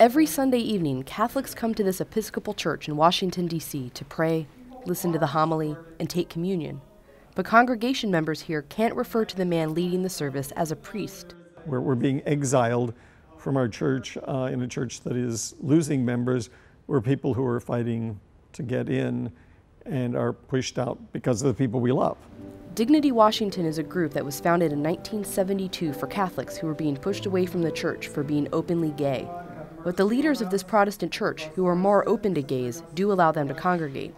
Every Sunday evening, Catholics come to this Episcopal church in Washington, D.C. to pray, listen to the homily, and take communion. But congregation members here can't refer to the man leading the service as a priest. We're being exiled from our church in a church that is losing members. We're people who are fighting to get in and are pushed out because of the people we love. Dignity Washington is a group that was founded in 1972 for Catholics who were being pushed away from the church for being openly gay. But the leaders of this Protestant church, who are more open to gays, do allow them to congregate.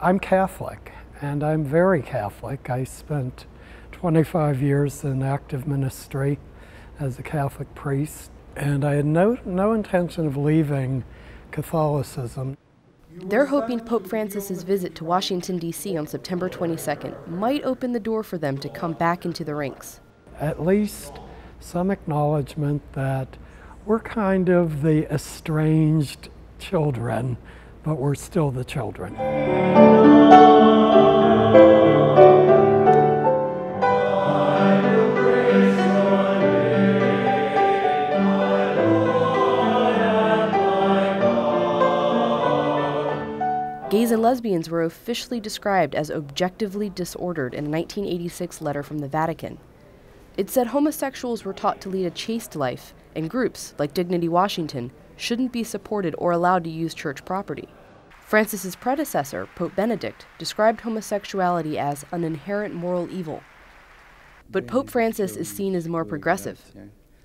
I'm Catholic, and I'm very Catholic. I spent 25 years in active ministry as a Catholic priest, and I had no intention of leaving Catholicism. They're hoping Pope Francis's visit to Washington, D.C. on September 22nd might open the door for them to come back into the ranks. At least some acknowledgement that we're kind of the estranged children, but we're still the children. Gays and lesbians were officially described as objectively disordered in a 1986 letter from the Vatican. It said homosexuals were taught to lead a chaste life, and groups, like Dignity Washington, shouldn't be supported or allowed to use church property. Francis's predecessor, Pope Benedict, described homosexuality as an inherent moral evil. But Pope Francis is seen as more progressive.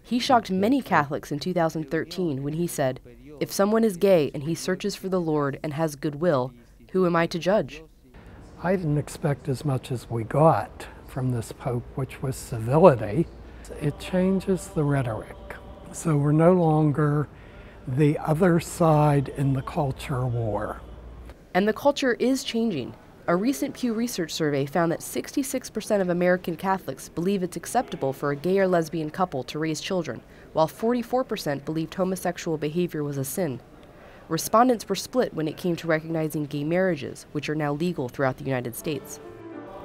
He shocked many Catholics in 2013 when he said, "If someone is gay and he searches for the Lord and has goodwill, who am I to judge?" I didn't expect as much as we got from this Pope, which was civility. It changes the rhetoric. So we're no longer the other side in the culture war. And the culture is changing. A recent Pew Research survey found that 66% of American Catholics believe it's acceptable for a gay or lesbian couple to raise children, while 44% believed homosexual behavior was a sin. Respondents were split when it came to recognizing gay marriages, which are now legal throughout the United States.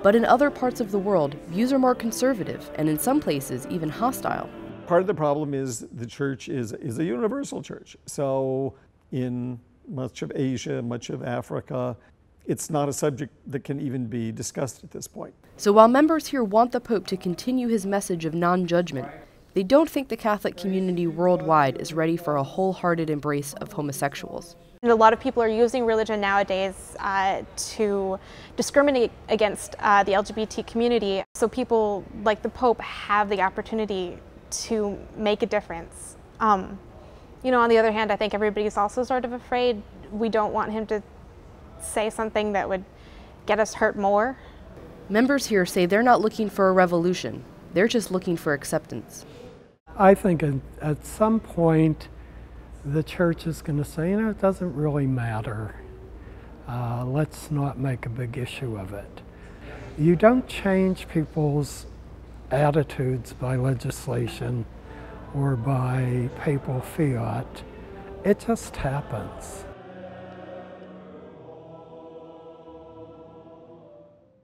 But in other parts of the world, views are more conservative and in some places even hostile. Part of the problem is the church is a universal church. So in much of Asia, much of Africa, it's not a subject that can even be discussed at this point. So while members here want the Pope to continue his message of non-judgment, they don't think the Catholic community worldwide is ready for a wholehearted embrace of homosexuals. And a lot of people are using religion nowadays to discriminate against the LGBT community. So people like the Pope have the opportunity to make a difference. You know, on the other hand, I think everybody's also sort of afraid. We don't want him to say something that would get us hurt more. Members here say they're not looking for a revolution. They're just looking for acceptance. I think at some point the church is going to say, you know, it doesn't really matter. Let's not make a big issue of it. You don't change people's attitudes by legislation or by papal fiat. It just happens.